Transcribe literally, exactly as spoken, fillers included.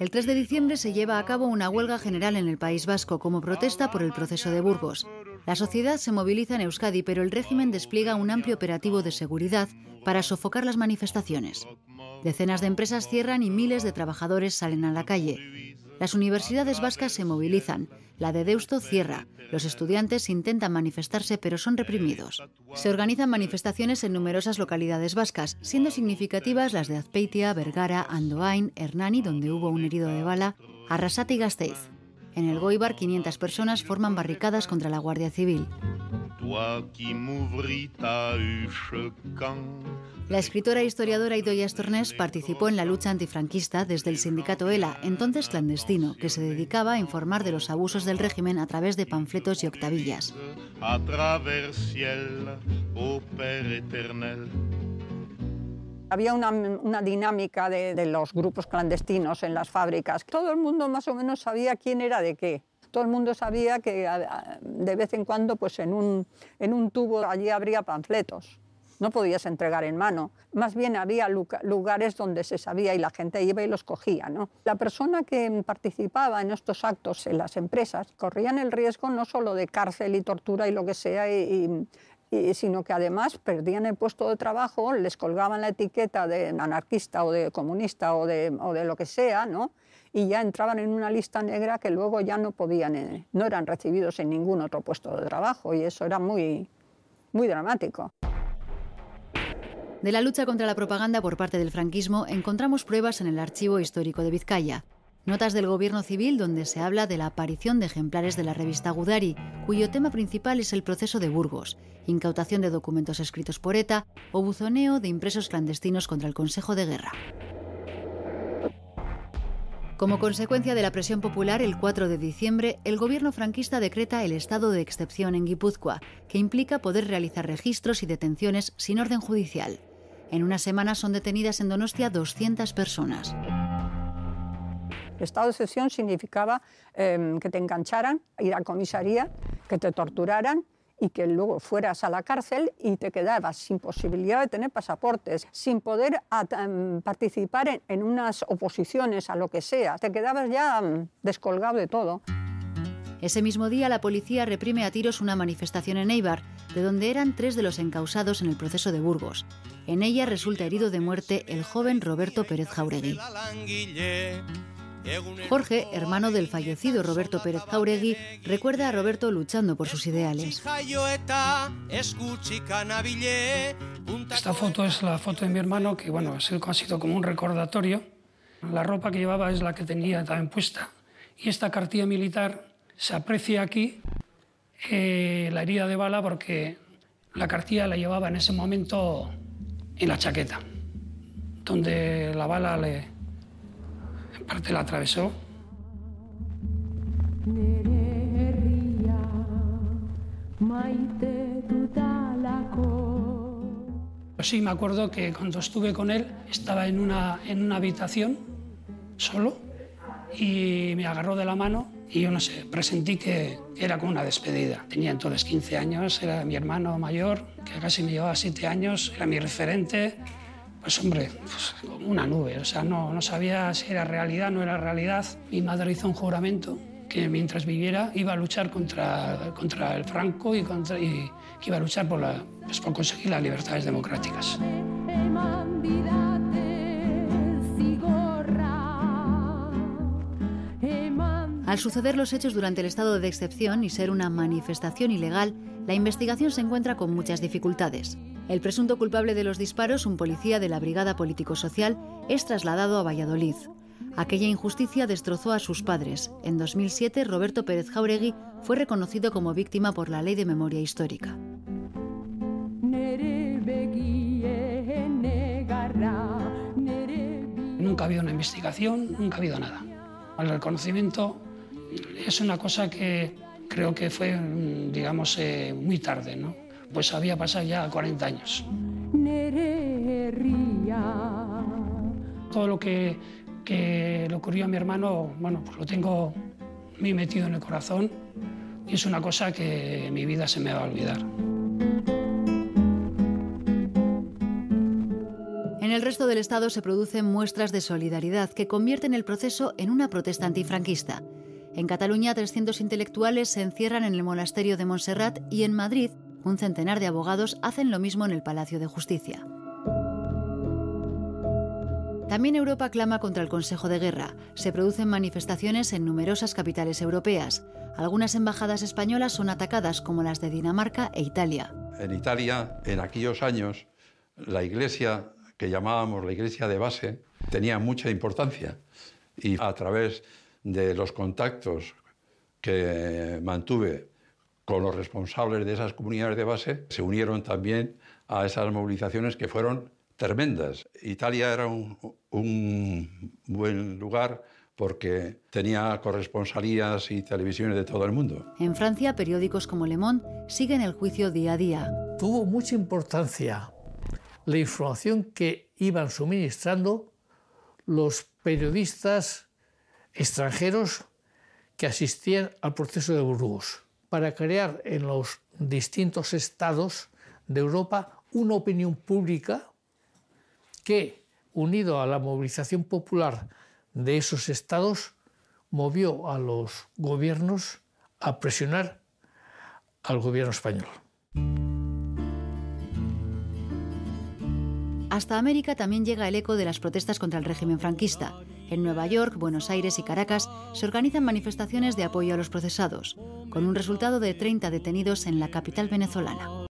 El tres de diciembre se lleva a cabo una huelga general en el País Vasco como protesta por el Proceso de Burgos. La sociedad se moviliza en Euskadi, pero el régimen despliega un amplio operativo de seguridad para sofocar las manifestaciones. Decenas de empresas cierran y miles de trabajadores salen a la calle. Las universidades vascas se movilizan. La de Deusto cierra. Los estudiantes intentan manifestarse, pero son reprimidos. Se organizan manifestaciones en numerosas localidades vascas, siendo significativas las de Azpeitia, Bergara, Andoain, Hernani, donde hubo un herido de bala, Arrasate y Gasteiz. En el Goibar, quinientas personas forman barricadas contra la Guardia Civil. La escritora e historiadora Idoya Estornés participó en la lucha antifranquista desde el sindicato ELA, entonces clandestino, que se dedicaba a informar de los abusos del régimen a través de panfletos y octavillas. Había una, una dinámica de, de los grupos clandestinos en las fábricas. Todo el mundo más o menos sabía quién era de qué. Todo el mundo sabía que de vez en cuando, pues en un, en un tubo allí habría panfletos. No podías entregar en mano. Más bien había lugares donde se sabía y la gente iba y los cogía, ¿no? La persona que participaba en estos actos en las empresas corrían el riesgo no solo de cárcel y tortura y lo que sea, y, y, y, sino que además perdían el puesto de trabajo, les colgaban la etiqueta de anarquista o de comunista o de, o de lo que sea, ¿no? Y ya entraban en una lista negra que luego ya no podían, no eran recibidos en ningún otro puesto de trabajo, y eso era muy, muy dramático. De la lucha contra la propaganda por parte del franquismo encontramos pruebas en el Archivo Histórico de Vizcaya. Notas del Gobierno Civil donde se habla de la aparición de ejemplares de la revista Gudari, cuyo tema principal es el Proceso de Burgos, incautación de documentos escritos por ETA o buzoneo de impresos clandestinos contra el Consejo de Guerra. Como consecuencia de la presión popular, el cuatro de diciembre, el gobierno franquista decreta el estado de excepción en Guipúzcoa, que implica poder realizar registros y detenciones sin orden judicial. En una semana son detenidas en Donostia doscientas personas. El estado de excepción significaba eh, que te engancharan, ir a comisaría, que te torturaran y que luego fueras a la cárcel y te quedabas sin posibilidad de tener pasaportes, sin poder participar en, en unas oposiciones a lo que sea. Te quedabas ya descolgado de todo. Ese mismo día la policía reprime a tiros una manifestación en Eibar, de donde eran tres de los encausados en el Proceso de Burgos. En ella resulta herido de muerte el joven Roberto Pérez Jauregui. Jorge, hermano del fallecido Roberto Pérez Jauregui, recuerda a Roberto luchando por sus ideales. Esta foto es la foto de mi hermano, que bueno, ha sido como un recordatorio. La ropa que llevaba es la que tenía también puesta. Y esta cartilla militar se aprecia aquí, eh, la herida de bala, porque la cartilla la llevaba en ese momento en la chaqueta, donde la bala le... en parte la atravesó. Sí, me acuerdo que cuando estuve con él estaba en una, en una habitación solo y me agarró de la mano y yo no sé, presentí que era como una despedida. Tenía entonces quince años, era mi hermano mayor, que casi me llevaba siete años, era mi referente. Pues hombre, pues como una nube, o sea, no, no sabía si era realidad, no era realidad. Mi madre hizo un juramento que mientras viviera iba a luchar contra, contra el Franco y, contra, y que iba a luchar por, la, pues por conseguir las libertades democráticas. Al suceder los hechos durante el estado de excepción y ser una manifestación ilegal, la investigación se encuentra con muchas dificultades. El presunto culpable de los disparos, un policía de la Brigada Político-Social, es trasladado a Valladolid. Aquella injusticia destrozó a sus padres. En dos mil siete, Roberto Pérez Jauregui fue reconocido como víctima por la Ley de Memoria Histórica. Nunca ha habido una investigación, nunca ha habido nada. El reconocimiento es una cosa que creo que fue, digamos, eh, muy tarde, ¿no? Pues había pasado ya cuarenta años. Todo lo que, que le ocurrió a mi hermano, bueno, pues lo tengo muy metido en el corazón y es una cosa que en mi vida se me va a olvidar. En el resto del Estado se producen muestras de solidaridad que convierten el proceso en una protesta antifranquista. En Cataluña, trescientos intelectuales se encierran en el monasterio de Montserrat y en Madrid, un centenar de abogados hacen lo mismo en el Palacio de Justicia. También Europa clama contra el Consejo de Guerra. Se producen manifestaciones en numerosas capitales europeas. Algunas embajadas españolas son atacadas, como las de Dinamarca e Italia. En Italia, en aquellos años, la iglesia que llamábamos la iglesia de base tenía mucha importancia, y a través de los contactos que mantuve con los responsables de esas comunidades de base, se unieron también a esas movilizaciones que fueron tremendas. Italia era un, un buen lugar porque tenía corresponsalías y televisiones de todo el mundo. En Francia, periódicos como Le Monde siguen el juicio día a día. Tuvo mucha importancia la información que iban suministrando los periodistas extranjeros que asistían al proceso de Burgos, para crear en los distintos estados de Europa una opinión pública que, unido a la movilización popular de esos estados, movió a los gobiernos a presionar al gobierno español. Hasta América también llega el eco de las protestas contra el régimen franquista. En Nueva York, Buenos Aires y Caracas se organizan manifestaciones de apoyo a los procesados, con un resultado de treinta detenidos en la capital venezolana.